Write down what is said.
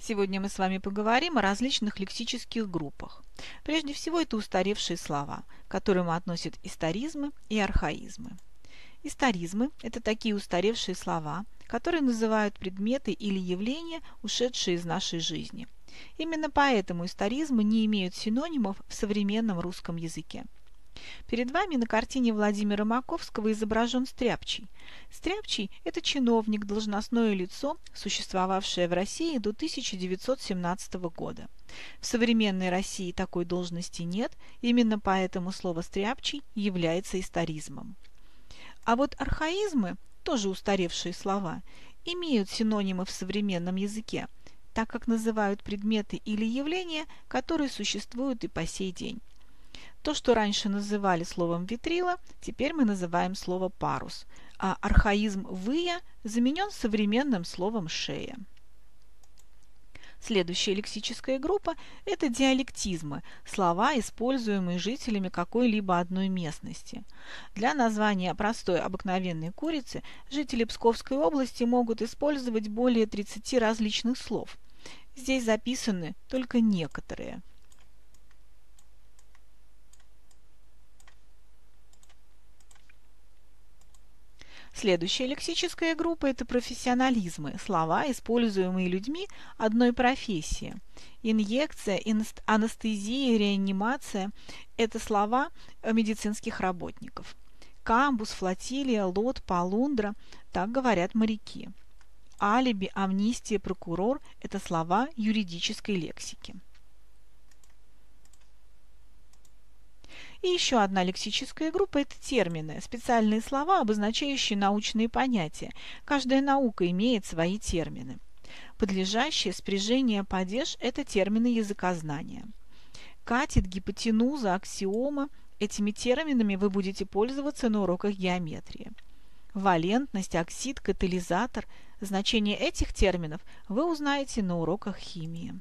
Сегодня мы с вами поговорим о различных лексических группах. Прежде всего, это устаревшие слова, к которым относят историзмы и архаизмы. Историзмы – это такие устаревшие слова, которые называют предметы или явления, ушедшие из нашей жизни. Именно поэтому историзмы не имеют синонимов в современном русском языке. Перед вами на картине Владимира Маковского изображен Стряпчий. Стряпчий – это чиновник, должностное лицо, существовавшее в России до 1917 года. В современной России такой должности нет, именно поэтому слово «стряпчий» является историзмом. А вот архаизмы, тоже устаревшие слова, имеют синонимы в современном языке, так как называют предметы или явления, которые существуют и по сей день. То, что раньше называли словом «витрила», теперь мы называем слово «парус», а архаизм «выя» заменен современным словом «шея». Следующая лексическая группа – это диалектизмы – слова, используемые жителями какой-либо одной местности. Для названия простой обыкновенной курицы жители Псковской области могут использовать более 30 различных слов. Здесь записаны только некоторые. Следующая лексическая группа – это профессионализмы, слова, используемые людьми одной профессии. Инъекция, анестезия, реанимация – это слова медицинских работников. Камбус, флотилия, лот, полундра – так говорят моряки. Алиби, амнистия, прокурор – это слова юридической лексики. И еще одна лексическая группа – это термины, специальные слова, обозначающие научные понятия. Каждая наука имеет свои термины. Подлежащее, спряжение, падеж – это термины языкознания. Катет, гипотенуза, аксиома – этими терминами вы будете пользоваться на уроках геометрии. Валентность, оксид, катализатор – значение этих терминов вы узнаете на уроках химии.